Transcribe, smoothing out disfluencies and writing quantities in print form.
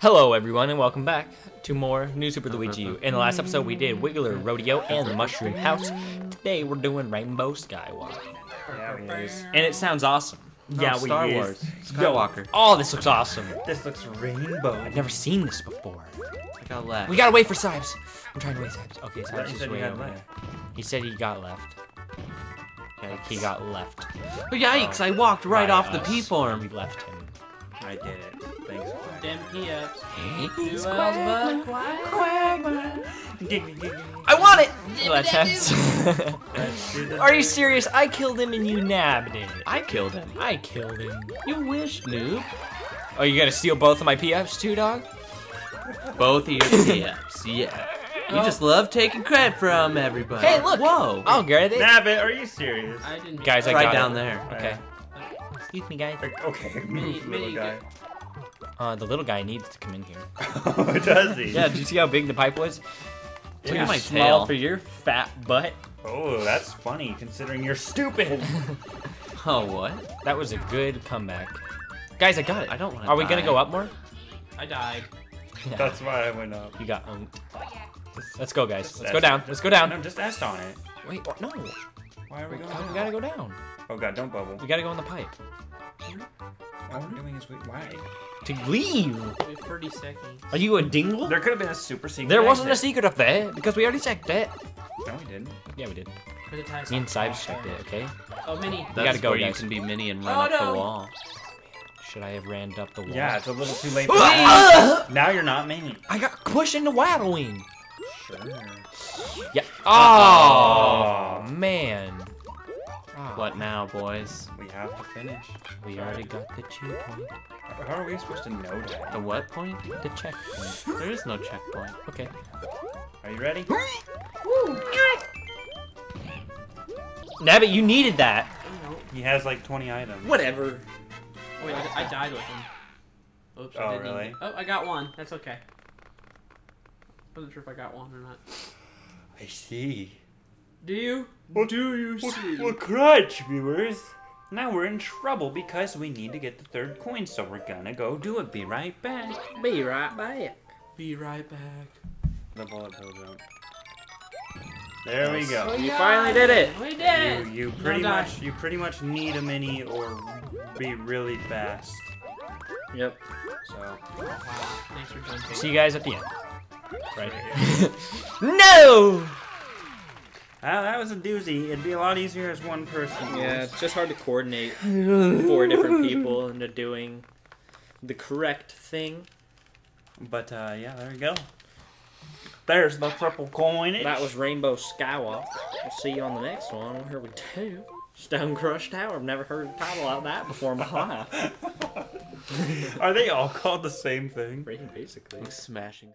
Hello everyone and welcome back to more new Super Luigi U. In the last episode we did Wiggler, Rodeo, and the Mushroom House. Today we're doing Rainbow Skywalk. Yeah, we is. And it sounds awesome. No, yeah, Star we Wars. Is. Skywalker. Yo, oh, this looks awesome. This looks rainbow. I've never seen this before. I got left. We gotta wait for Sibes. I'm trying to wait Sibes. Okay, Sibes is way over there. He said he got left. Yikes. He got left. Oh, yikes, I walked right off the P-form. We left him. I did it. Thanks, Quagmire. Them P-ups. Thanks, Quagmire. I want it! Let's have. Are you serious? I killed him and you nabbed it. I killed him. I killed him. You wish, noob. Oh, you gonna steal both of my P-ups too, dog? Both of your P-ups, yeah. You just love taking credit from everybody. Hey, look! Whoa! I'll get it. Nabbit, are you serious? I didn't. Guys, I got right down there. Okay. Excuse me, guys. Okay, little guy. The little guy needs to come in here. Oh, does he? Yeah, did you see how big the pipe was? Look at my tail for your fat butt. Oh, that's funny, considering you're stupid. Oh, what? That was a good comeback. Guys, I got it. I don't want to. Are we gonna go up more? I died. Yeah. That's why I went up. You got Let's go, guys. Let's go down. Let's go down. No, just asked on it. Wait, no. Why are we going down? We gotta go down. Oh god, don't bubble. We gotta go in the pipe. All we're doing is why? To leave! We have 30 seconds. Are you a dingle? There could have been a super secret. There wasn't a secret up there, because we already checked it. No, we didn't. Yeah, we did. Me and Sibes checked it, okay? Oh, Minnie. That's gotta go, where guys. You can be Minnie and run up the wall. Should I have ran up the wall? Yeah, it's a little too late. Now you're not Minnie. I got pushed into Waddlewing. Sure. Yeah. Oh, man. Oh. What now, boys? We have to finish. We already got the checkpoint. How are we supposed to know that? The what point? The checkpoint. There is no checkpoint. Okay. Are you ready? Nabbit, you needed that. He has like 20 items. Whatever. Wait, I died with him. Oops, oh, I didn't really? Oh, I got one. That's okay. I wasn't sure if I got one or not. I see. Do you? What do you see? Well, crunch, viewers. Now we're in trouble because we need to get the third coin, so we're gonna go do it. Be right back. Be right back. Be right back. The bullet hole jump. There we go. You finally did it. We did. You pretty much need a mini or be really fast. Yep. So. Thanks for jumping. See you guys at the end. Right here. No! That was a doozy. It'd be a lot easier as one person. Yeah, it's just hard to coordinate 4 different people into doing the correct thing. But, yeah, there you go. There's the triple coinage. That was Rainbow Skywalk. We'll see you on the next one. Here we do. Stone Crush Tower. I've never heard a title like that before in my life. Are they all called the same thing? Basically. Like smashing.